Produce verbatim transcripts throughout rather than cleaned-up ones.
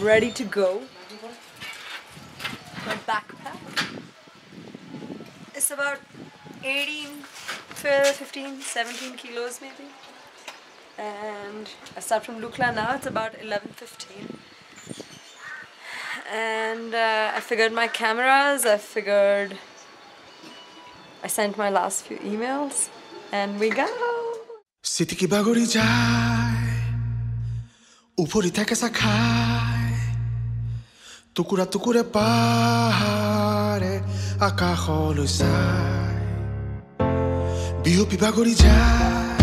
I'm ready to go. My backpack is about eighteen, fifteen, seventeen kilos maybe. And I start from Lukla now, it's about eleven fifteen. And uh, I figured my cameras, I figured I sent my last few emails, and we go. Siti ki baguri jai, upori theke sakhai, tukura tukure pahare, akaholu sai. Bihopi baguri jai,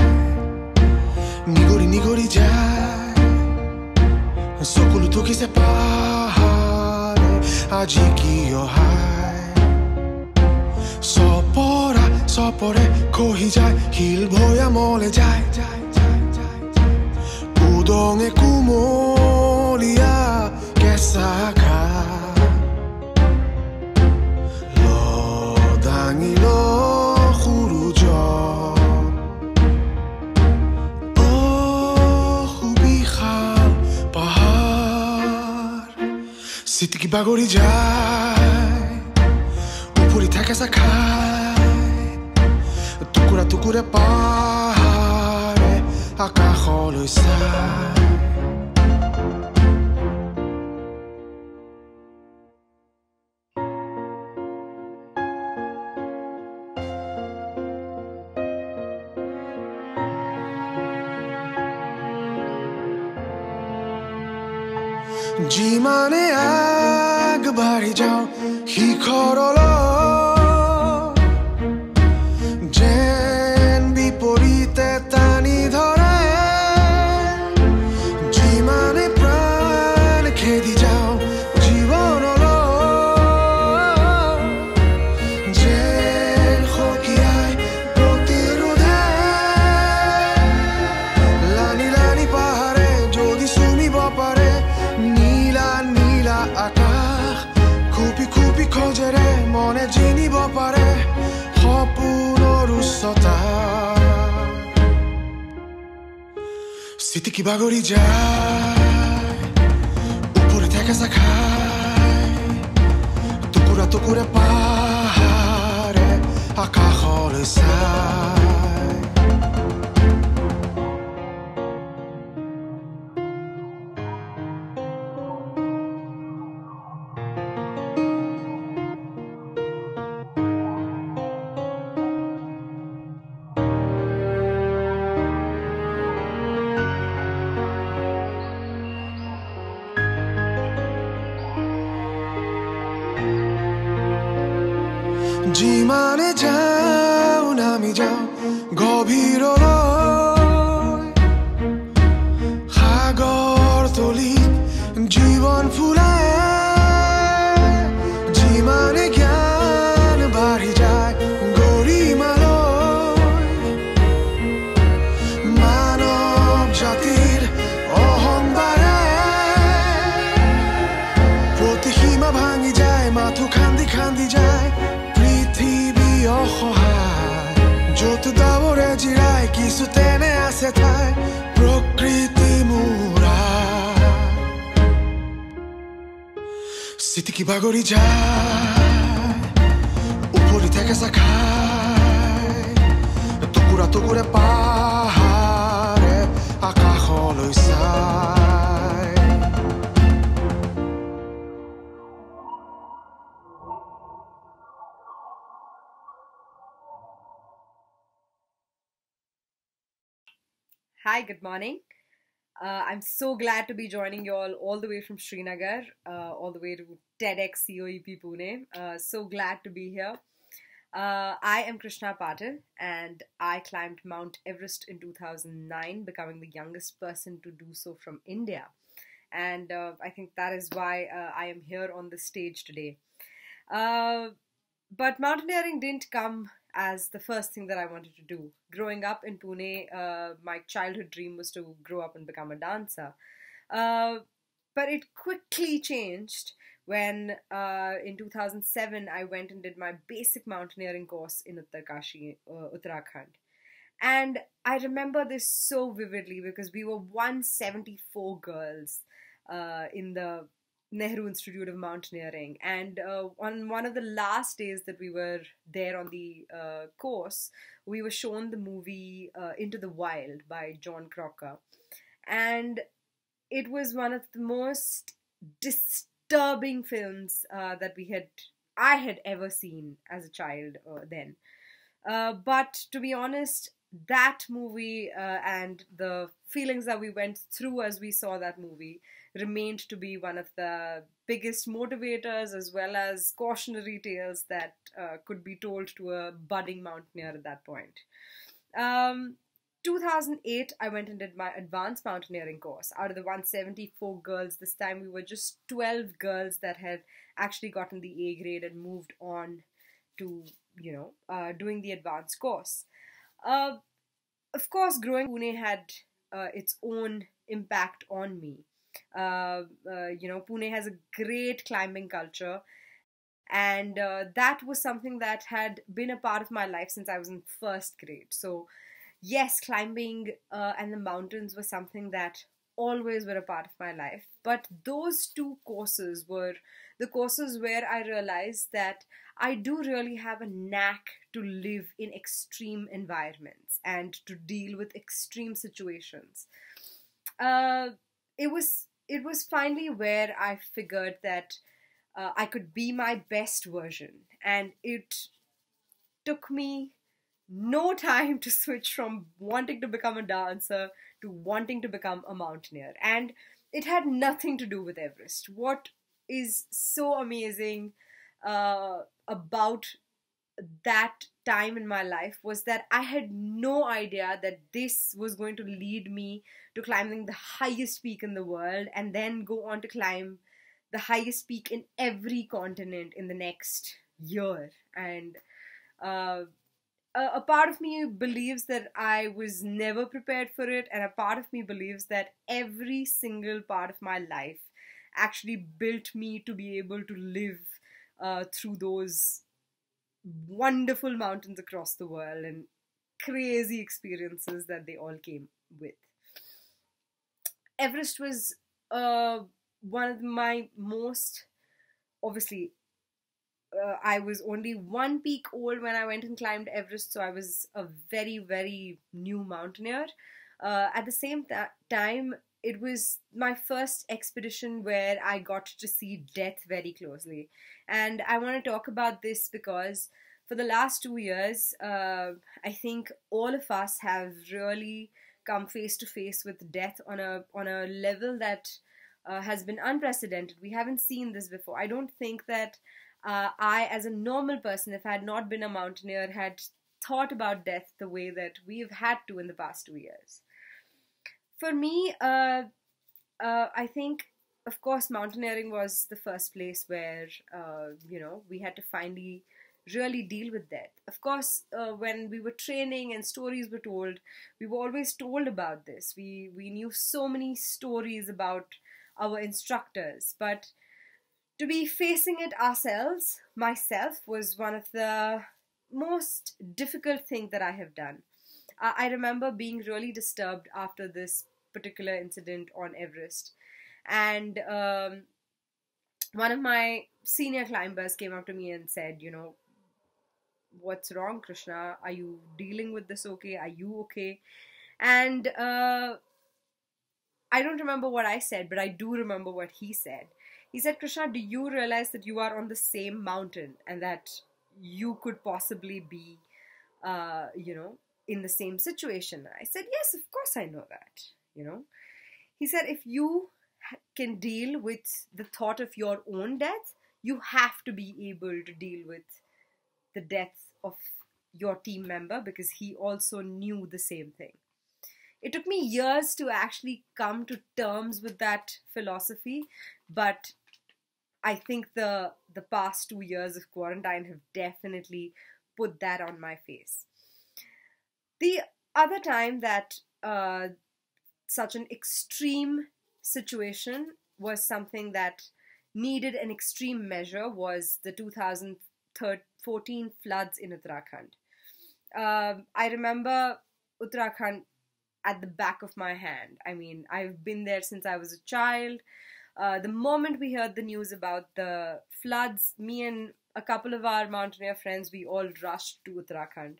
nigori nigori jai, sokulu tuki se pahare, aji ki ohai. Sopora, sopore, kohi jai, hilboya mole jai. Pudonge kumolia, kesaka. Lodangi lo hurujo. Oh, hubihal, pahar. Sitiki bagori jai. Puri theke sakhai, tukura tukure pahare, akaholu sai. Jimane aag bari jao, hikhorolo. Siti ki bagori jai, upore theke sakhai, tukura tukure pahare, akaholu sai. জীবনে যাও নামি যাও গভীর রয় সাগর তলি জীবন ফুলায় জীবনে জ্ঞান বাড়ি যায় গরিমালয় মানব জাতির অহংবারে প্রতি সীমা ভাঙি যায় মাথু খান্দি খান্দি যায় Jot davore jirai kisu tene asetai prokriti mura. Siti ki bagori jai, upori theke sakhai, tukura tukure pahare, akaholu sai. Hi, good morning. Uh, I'm so glad to be joining you all all the way from Srinagar, uh, all the way to TEDx C O E P Pune. Uh, so glad to be here. Uh, I am Krushnaa Patil and I climbed Mount Everest in two thousand nine, becoming the youngest person to do so from India. And uh, I think that is why uh, I am here on the stage today. Uh, but mountaineering didn't come as the first thing that I wanted to do. Growing up in Pune, uh, my childhood dream was to grow up and become a dancer. Uh, but it quickly changed when uh, in two thousand seven, I went and did my basic mountaineering course in Uttarkashi, uh, Uttarakhand. And I remember this so vividly because we were one hundred seventy-four girls uh, in the Nehru Institute of Mountaineering. And uh, on one of the last days that we were there on the uh, course, we were shown the movie uh, Into the Wild by John Krakauer. And it was one of the most disturbing films uh, that we had, I had ever seen as a child uh, then. Uh, but to be honest, that movie uh, and the feelings that we went through as we saw that movie remained to be one of the biggest motivators as well as cautionary tales that uh, could be told to a budding mountaineer at that point. Um, two thousand eight, I went and did my advanced mountaineering course. Out of the one hundred seventy-four girls, this time we were just twelve girls that had actually gotten the A grade and moved on to, you know, uh, doing the advanced course. Uh, of course, growing Pune had uh, its own impact on me. Uh, uh, you know, Pune has a great climbing culture, and uh, that was something that had been a part of my life since I was in first grade. So yes, climbing uh, and the mountains were something that always were a part of my life. But those two courses were the courses where I realized that I do really have a knack to live in extreme environments and to deal with extreme situations. Uh, it was it was finally where I figured that uh, I could be my best version, and it took me no time to switch from wanting to become a dancer to wanting to become a mountaineer. And it had nothing to do with Everest. What is so amazing uh, about that time in my life was that I had no idea that this was going to lead me to climbing the highest peak in the world and then go on to climb the highest peak in every continent in the next year. And uh, a part of me believes that I was never prepared for it, and a part of me believes that every single part of my life actually built me to be able to live uh, through those wonderful mountains across the world and crazy experiences that they all came with. Everest was uh, one of my most, obviously, Uh, I was only one peak old when I went and climbed Everest, so I was a very, very new mountaineer. Uh, at the same time, it was my first expedition where I got to see death very closely. And I want to talk about this because for the last two years, uh, I think all of us have really come face to face with death on a, on a level that uh, has been unprecedented. We haven't seen this before. I don't think that Uh, I, as a normal person, if I had not been a mountaineer, had thought about death the way that we've had to in the past two years. For me, uh, uh, I think, of course, mountaineering was the first place where, uh, you know, we had to finally really deal with death. Of course, uh, when we were training and stories were told, we were always told about this. We, we knew so many stories about our instructors, but to be facing it ourselves, myself, was one of the most difficult things that I have done. Uh, I remember being really disturbed after this particular incident on Everest. And um, one of my senior climbers came up to me and said, you know, what's wrong, Krishna? Are you dealing with this okay? Are you okay? And uh, I don't remember what I said, but I do remember what he said. He said, Krishna, do you realize that you are on the same mountain and that you could possibly be, uh, you know, in the same situation? I said, yes, of course I know that, you know. He said, if you can deal with the thought of your own death, you have to be able to deal with the death of your team member, because he also knew the same thing. It took me years to actually come to terms with that philosophy, but I think the the past two years of quarantine have definitely put that on my face. The other time that uh, such an extreme situation was something that needed an extreme measure was the two thousand fourteen floods in Uttarakhand. Uh, I remember Uttarakhand at the back of my hand. I mean, I've been there since I was a child. Uh, the moment we heard the news about the floods, me and a couple of our mountaineer friends, we all rushed to Uttarakhand.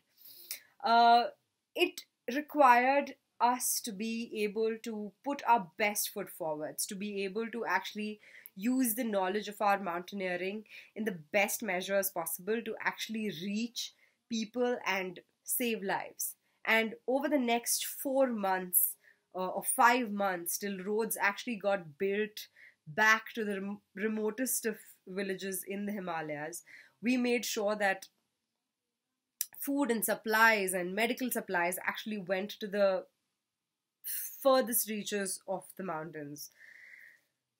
Uh, it required us to be able to put our best foot forwards, to be able to actually use the knowledge of our mountaineering in the best measure as possible to actually reach people and save lives. And over the next four months uh, or five months, till roads actually got built back to the rem remotest of villages in the Himalayas, we made sure that food and supplies and medical supplies actually went to the furthest reaches of the mountains.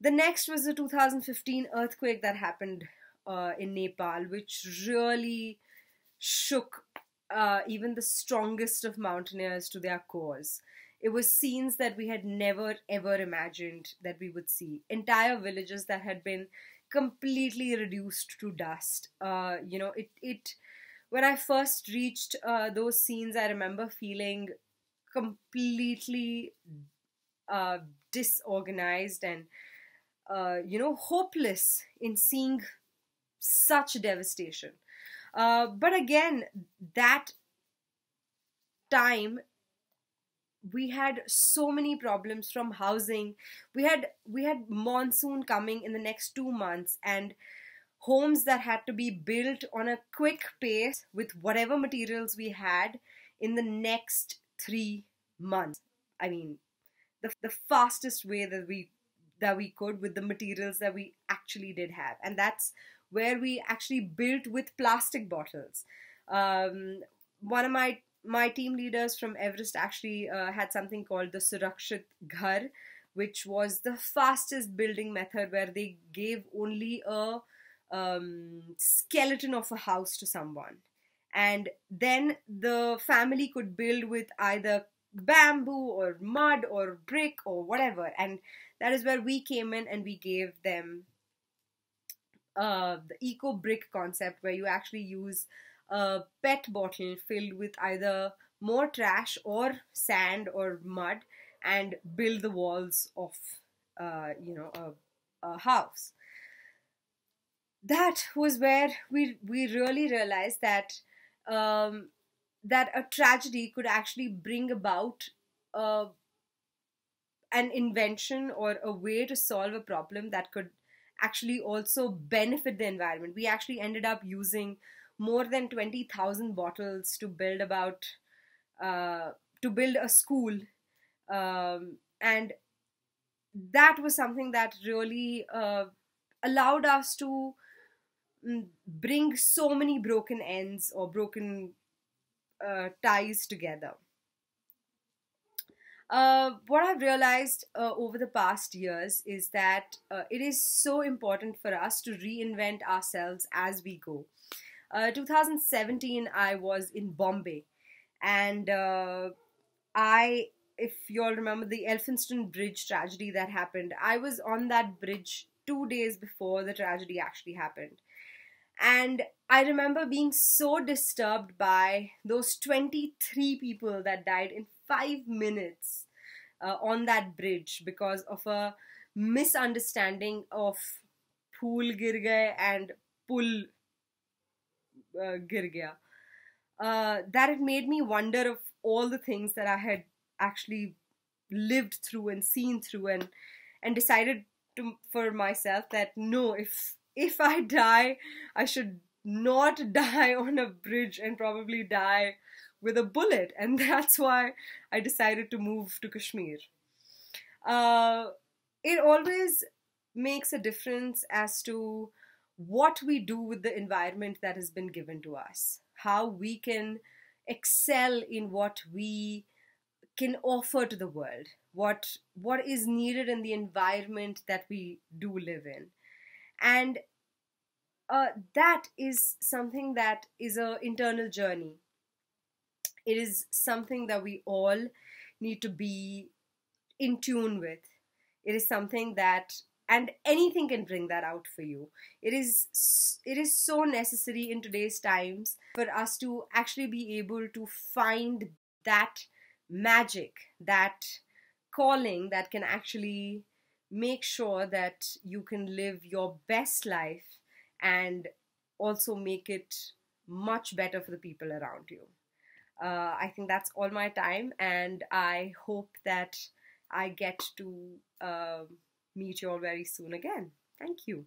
The next was the two thousand fifteen earthquake that happened uh, in Nepal, which really shook uh, even the strongest of mountaineers to their cores. It was scenes that we had never ever imagined that we would see. Entire villages that had been completely reduced to dust. Uh, you know, it... it When I first reached uh, those scenes, I remember feeling completely uh, disorganized and, uh, you know, hopeless in seeing such devastation. Uh, but again, that time, we had so many problems from housing. We had, we had monsoon coming in the next two months and homes that had to be built on a quick pace with whatever materials we had in the next three months. I mean, the, the fastest way that we, that we could with the materials that we actually did have. And that's where we actually built with plastic bottles. Um, one of my, my team leaders from Everest actually uh, had something called the Surakshit Ghar, which was the fastest building method where they gave only a Um, skeleton of a house to someone, and then the family could build with either bamboo or mud or brick or whatever, and that is where we came in and we gave them uh, the eco brick concept, where you actually use a pet bottle filled with either more trash or sand or mud and build the walls of uh, you know, a, a house. That was where we, we really realized that, um, that a tragedy could actually bring about uh, an invention or a way to solve a problem that could actually also benefit the environment. We actually ended up using more than twenty thousand bottles to build about, uh, to build a school. Um, and that was something that really uh, allowed us to bring so many broken ends or broken uh, ties together. Uh, what I've realized uh, over the past years is that uh, it is so important for us to reinvent ourselves as we go. Uh, two thousand seventeen, I was in Bombay, and uh, I, if you all remember the Elphinstone Bridge tragedy that happened, I was on that bridge two days before the tragedy actually happened. And I remember being so disturbed by those twenty-three people that died in five minutes uh, on that bridge because of a misunderstanding of pool gir gaye and pull uh, gir gaya. Uh, that it made me wonder of all the things that I had actually lived through and seen through, and, and decided to, for myself that no, if if I die, I should not die on a bridge and probably die with a bullet. And that's why I decided to move to Kashmir. Uh, it always makes a difference as to what we do with the environment that has been given to us, how we can excel in what we can offer to the world, what what is needed in the environment that we do live in. And uh, that is something that is an internal journey. It is something that we all need to be in tune with. It is something that, and anything can bring that out for you. It is, it is so necessary in today's times for us to actually be able to find that magic, that calling that can actually make sure that you can live your best life and also make it much better for the people around you. Uh, I think that's all my time, and I hope that I get to uh, meet you all very soon again. Thank you.